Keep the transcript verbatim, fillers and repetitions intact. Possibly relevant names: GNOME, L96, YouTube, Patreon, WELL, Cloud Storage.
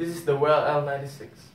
This is the WELL L ninety-six.